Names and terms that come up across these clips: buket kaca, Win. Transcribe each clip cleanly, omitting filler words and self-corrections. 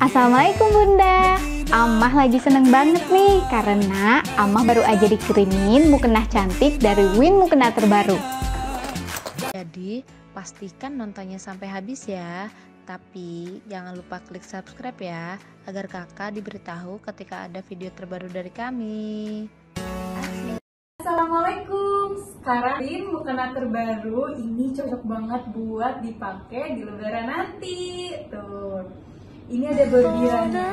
Assalamualaikum Bunda. Amah lagi seneng banget nih karena Amah baru aja dikirimin mukena cantik dari Win mukena terbaru. Jadi pastikan nontonnya sampai habis ya. Tapi jangan lupa klik subscribe ya agar kakak diberitahu ketika ada video terbaru dari kami. Assalamualaikum. Sekarang Win mukena terbaru ini cocok banget buat dipakai di lebaran nanti. Tuh. Ini ada bordirannya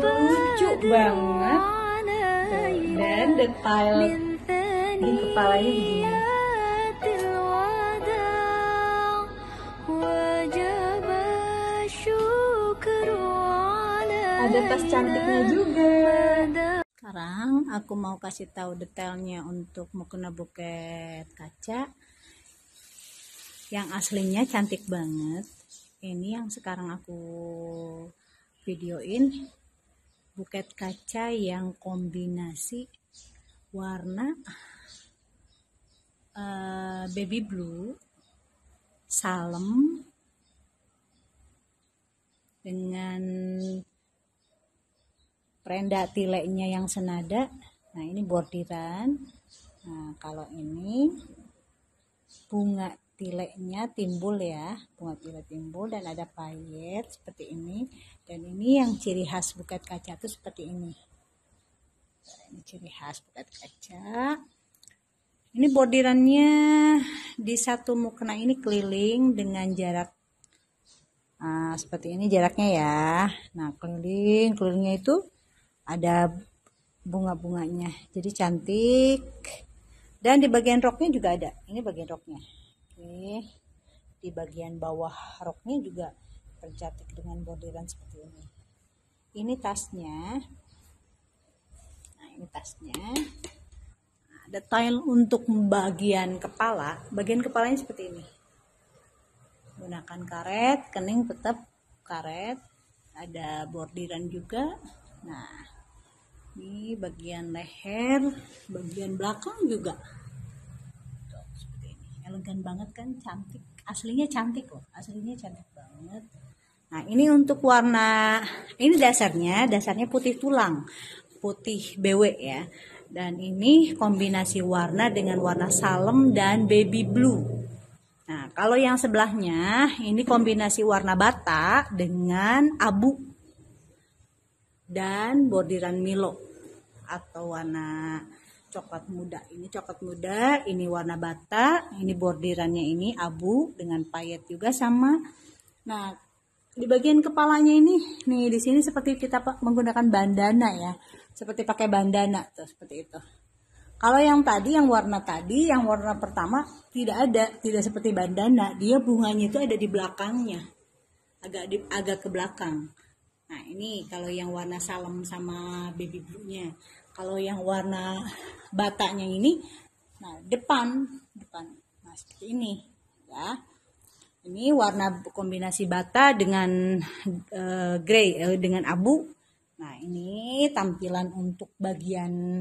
lucu banget. Tuh. Dan detail di kepalanya begini. Ada tas cantiknya juga. Sekarang aku mau kasih tahu detailnya untuk mukena buket kaca. Yang aslinya cantik banget. Ini yang sekarang aku videoin buket kaca yang kombinasi warna baby blue, salem dengan perenda tileknya yang senada. Nah, ini bordiran. Nah, kalau ini bunga tileknya timbul ya, bunga tilek timbul dan ada payet seperti ini. Dan ini yang ciri khas buket kaca itu seperti ini. Ini ciri khas buket kaca. Ini bordirannya di satu mukena ini keliling dengan jarak seperti ini jaraknya ya. Nah, kelilingnya itu ada bunga-bunganya. Jadi cantik. Dan di bagian roknya juga ada. Ini bagian roknya. Di bagian bawah roknya juga tercetak dengan bordiran seperti ini. Ini tasnya. Nah, ini tasnya. Nah, detail untuk bagian kepala. Bagian kepalanya seperti ini. Gunakan karet, kening tetap karet. Ada bordiran juga. Nah, ini bagian leher, bagian belakang juga. Elegan banget kan, cantik, aslinya cantik loh, aslinya cantik banget. Nah, ini untuk warna, ini dasarnya putih tulang, putih BW ya. Dan ini kombinasi warna dengan warna salem dan baby blue. Nah, kalau yang sebelahnya ini kombinasi warna bata dengan abu dan bordiran Milo atau warna coklat muda. Ini coklat muda, ini warna bata, ini bordirannya ini abu dengan payet juga sama. Nah, di bagian kepalanya ini, nih di sini seperti kita menggunakan bandana ya. Seperti pakai bandana tuh, seperti itu. Kalau yang tadi, yang warna pertama tidak seperti bandana, dia bunganya itu ada di belakangnya. Agak ke belakang. Nah, ini kalau yang warna salem sama baby blue-nya. Kalau yang warna batanya ini, nah depan, nah seperti ini, ya. Ini warna kombinasi bata dengan grey, dengan abu. Nah, ini tampilan untuk bagian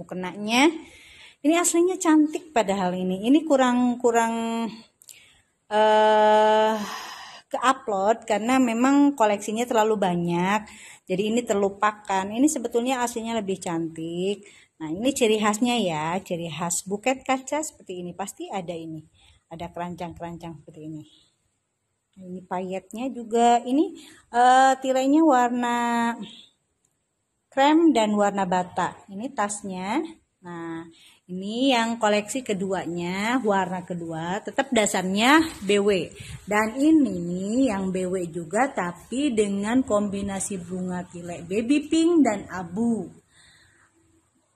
mukenanya. Ini aslinya cantik padahal ini. Ini kurang ke-upload karena memang koleksinya terlalu banyak, jadi ini terlupakan. Ini sebetulnya aslinya lebih cantik. Nah, ini ciri khasnya ya, ciri khas buket kaca seperti ini. Pasti ada ini, ada kerancang-kerancang seperti ini. Nah, ini payetnya juga, ini tirainya warna krem dan warna bata. Ini tasnya. Nah, ini yang koleksi keduanya, warna kedua, tetap dasarnya BW. Dan ini yang BW juga tapi dengan kombinasi bunga tilek baby pink dan abu.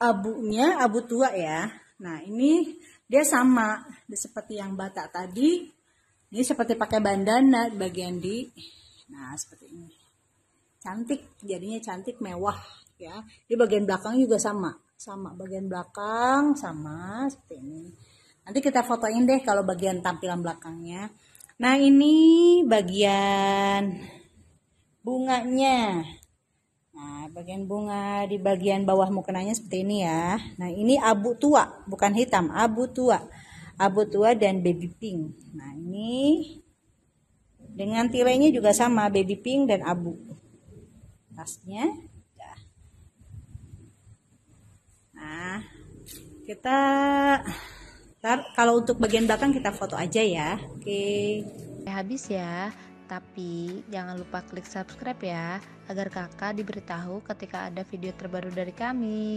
Abunya abu tua ya. Nah, ini dia sama seperti yang bata tadi. Ini seperti pakai bandana bagian di. Nah, seperti ini. Cantik, jadinya cantik mewah ya. Di bagian belakang juga sama bagian belakang sama seperti ini. Nanti kita fotoin deh kalau bagian tampilan belakangnya. Nah, ini bagian bunganya. Nah, bagian bunga di bagian bawah mukenanya seperti ini ya. Nah, ini abu tua, bukan hitam, abu tua dan baby pink. Nah, ini Dengan tirainya juga sama, baby pink dan abu. Tasnya. Nah, kita kalau untuk bagian belakang kita foto aja ya. Oke. Habis ya. Tapi jangan lupa klik subscribe ya, agar kakak diberitahu ketika ada video terbaru dari kami.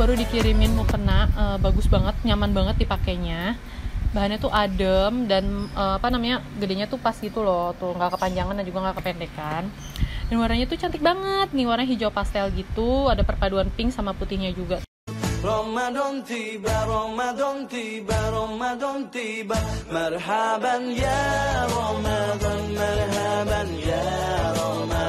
Baru dikirimin mukena, bagus banget, nyaman banget dipakainya. Bahannya tuh adem dan apa namanya, gedenya tuh pas gitu loh, tuh nggak kepanjangan dan juga nggak kependekan. Dan warnanya tuh cantik banget nih, warna hijau pastel gitu, ada perpaduan pink sama putihnya juga. Ramadan tiba, Ramadan tiba, Ramadan tiba, marhaban ya Ramadan, marhaban ya Ramadan.